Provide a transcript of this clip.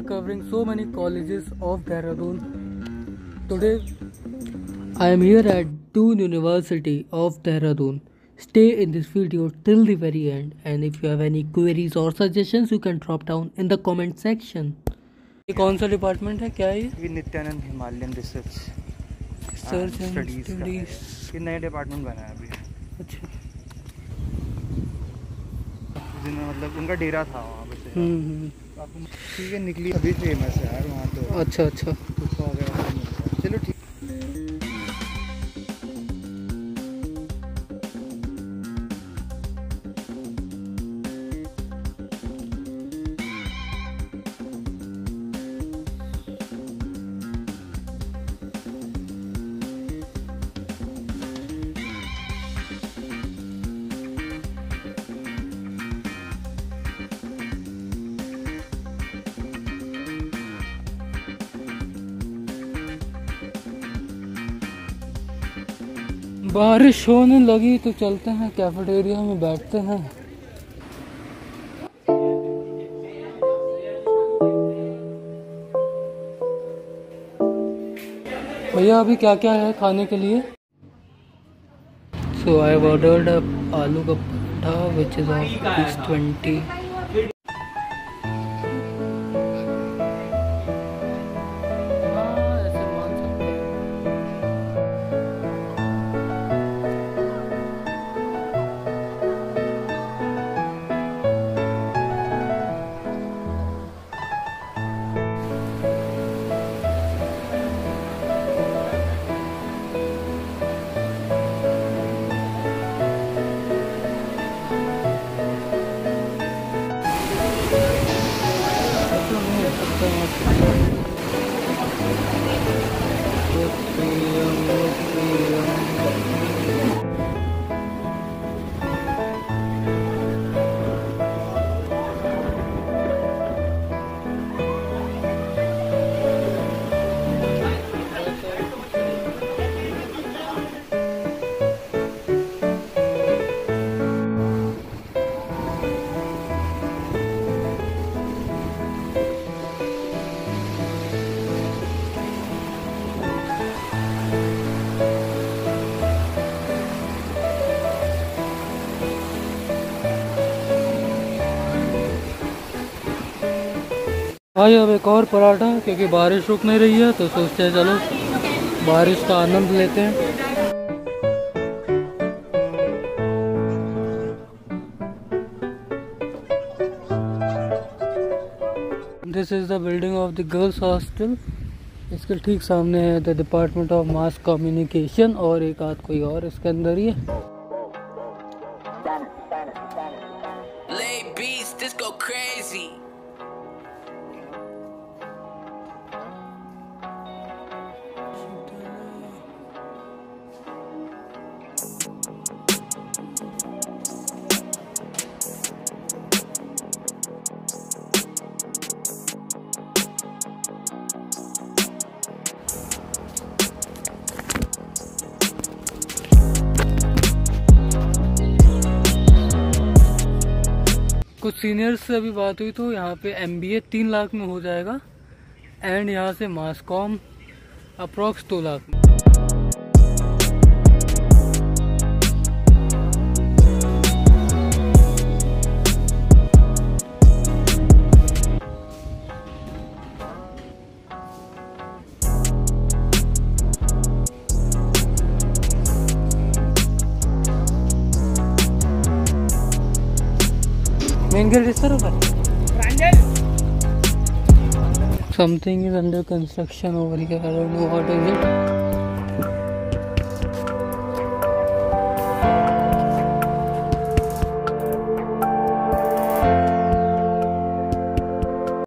after covering so many colleges of Dehradun, today I am here at Doon University of Dehradun. Stay in this video till the very end, and if you have any queries or suggestions, you can drop down in the comment section. ये कौन सा department है, क्या है ये? Nityanand Himalayan research studies का है। ये नया डिपार्टमेंट बना है अभी। अच्छा, जिन्हें मतलब उनका डेरा था वहाँ पे। ठीक है, निकली अभी फेमस है यार वहाँ तो। अच्छा अच्छा, चलो ठीक। बारिश होने लगी तो चलते हैं कैफेटेरिया में बैठते हैं। भैया अभी क्या क्या है खाने के लिए? सो आई ऑर्डर्ड आलू का पराठा विच इज ऑफ 20। भाई अब एक और पराठा, क्योंकि बारिश रुक नहीं रही है तो सोचते हैं चलो बारिश का आनंद लेते हैं। This is the building of the girls hostel. इसके ठीक सामने है the department of mass communication और एक आध कोई और इसके अंदर ही है। कुछ सीनियर्स से अभी बात हुई तो यहाँ पे MBA 3 लाख में हो जाएगा एंड यहाँ से मास कॉम अप्रॉक्स 2 लाख में। Something is under construction over here. I don't know what is it.